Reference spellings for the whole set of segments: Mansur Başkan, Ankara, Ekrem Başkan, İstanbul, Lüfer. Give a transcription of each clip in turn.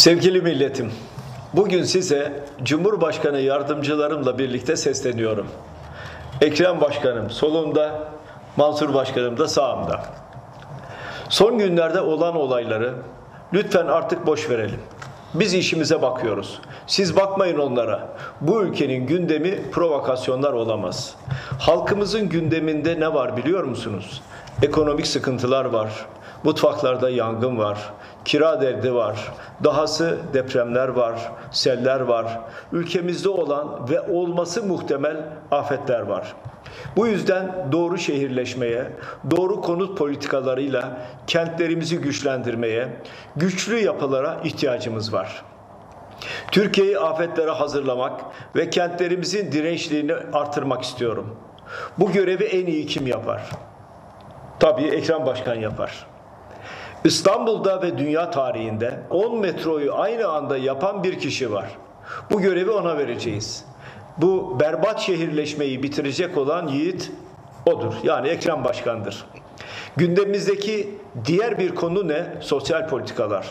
Sevgili milletim, bugün size Cumhurbaşkanı yardımcılarımla birlikte sesleniyorum. Ekrem Başkanım solumda, Mansur Başkanım da sağımda. Son günlerde olan olayları lütfen artık boş verelim. Biz işimize bakıyoruz. Siz bakmayın onlara. Bu ülkenin gündemi provokasyonlar olamaz. Halkımızın gündeminde ne var biliyor musunuz? Ekonomik sıkıntılar var. Mutfaklarda yangın var. Kira derdi var. Dahası depremler var. Seller var. Ülkemizde olan ve olması muhtemel afetler var. Bu yüzden doğru şehirleşmeye, doğru konut politikalarıyla kentlerimizi güçlendirmeye, güçlü yapılara ihtiyacımız var. Türkiye'yi afetlere hazırlamak ve kentlerimizin dirençliğini artırmak istiyorum. Bu görevi en iyi kim yapar? Tabii Ekrem Başkan yapar. İstanbul'da ve dünya tarihinde 10 metroyu aynı anda yapan bir kişi var. Bu görevi ona vereceğiz. Bu berbat şehirleşmeyi bitirecek olan yiğit odur. Yani Ekrem Başkan'dır. Gündemimizdeki diğer bir konu ne? Sosyal politikalar.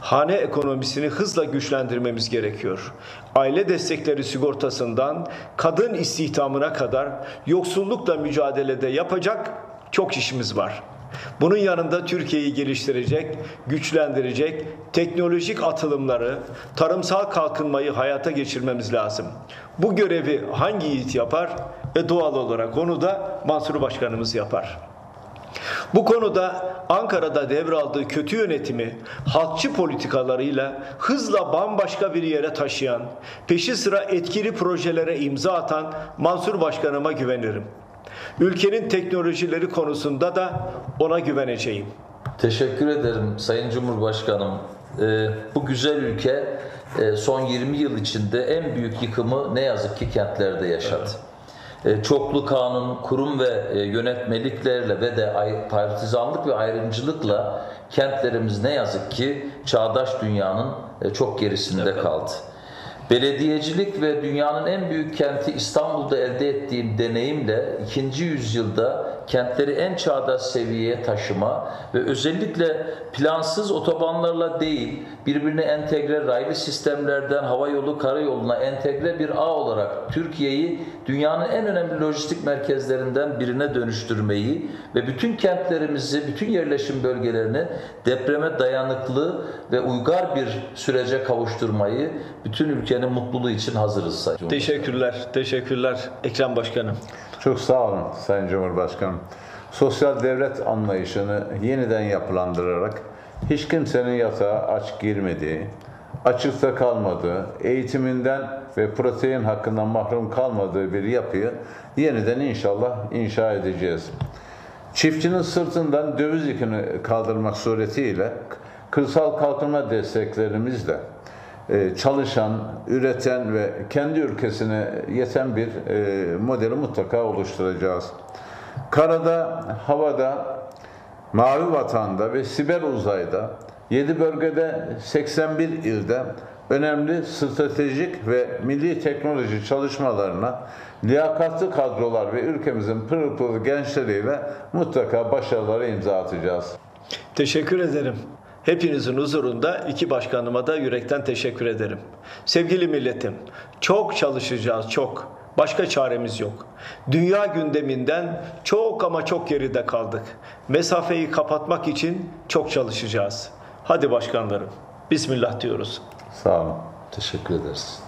Hane ekonomisini hızla güçlendirmemiz gerekiyor. Aile destekleri sigortasından kadın istihdamına kadar yoksullukla mücadelede yapacak çok işimiz var. Bunun yanında Türkiye'yi geliştirecek, güçlendirecek teknolojik atılımları, tarımsal kalkınmayı hayata geçirmemiz lazım. Bu görevi hangi yiğit yapar? Doğal olarak onu da Mansur Başkanımız yapar. Bu konuda Ankara'da devraldığı kötü yönetimi halkçı politikalarıyla hızla bambaşka bir yere taşıyan, peşi sıra etkili projelere imza atan Mansur Başkanıma güvenirim. Ülkenin teknolojileri konusunda da ona güveneceğim. Teşekkür ederim Sayın Cumhurbaşkanım. Bu güzel ülke son 20 yıl içinde en büyük yıkımı ne yazık ki kentlerde yaşadı. Evet. Çoklu kanun, kurum ve yönetmeliklerle ve de partizanlık ve ayrımcılıkla kentlerimiz ne yazık ki çağdaş dünyanın çok gerisinde kaldı. Belediyecilik ve dünyanın en büyük kenti İstanbul'da elde ettiğim deneyimle 2. yüzyılda kentleri en çağdaş seviyeye taşıma ve özellikle plansız otobanlarla değil, birbirine entegre raylı sistemlerden havayolu karayoluna entegre bir ağ olarak Türkiye'yi dünyanın en önemli lojistik merkezlerinden birine dönüştürmeyi ve bütün kentlerimizi, bütün yerleşim bölgelerini depreme dayanıklı ve uygar bir sürece kavuşturmayı bütün ülkenin mutluluğu için hazırız Sayın Cumhurbaşkanım. Teşekkürler Ekrem Başkanım. Çok sağ olun Sayın Cumhurbaşkanım. Sosyal devlet anlayışını yeniden yapılandırarak hiç kimsenin yatağa aç girmediği, açıkta kalmadığı, eğitiminden ve protein hakkından mahrum kalmadığı bir yapıyı yeniden inşallah inşa edeceğiz. Çiftçinin sırtından döviz yükünü kaldırmak suretiyle kırsal kalkınma desteklerimizle çalışan, üreten ve kendi ülkesine yeten bir modeli mutlaka oluşturacağız. Karada, havada, mavi vatanda ve siber uzayda 7 bölgede 81 ilde önemli stratejik ve milli teknoloji çalışmalarına liyakatlı kadrolar ve ülkemizin pırıl pırıl gençleriyle mutlaka başarılara imza atacağız. Teşekkür ederim. Hepinizin huzurunda iki başkanıma da yürekten teşekkür ederim. Sevgili milletim, çok çalışacağız, çok. Başka çaremiz yok. Dünya gündeminden çok ama çok geride kaldık. Mesafeyi kapatmak için çok çalışacağız. Hadi başkanlarım, bismillah diyoruz. Sağ olun, teşekkür ederiz.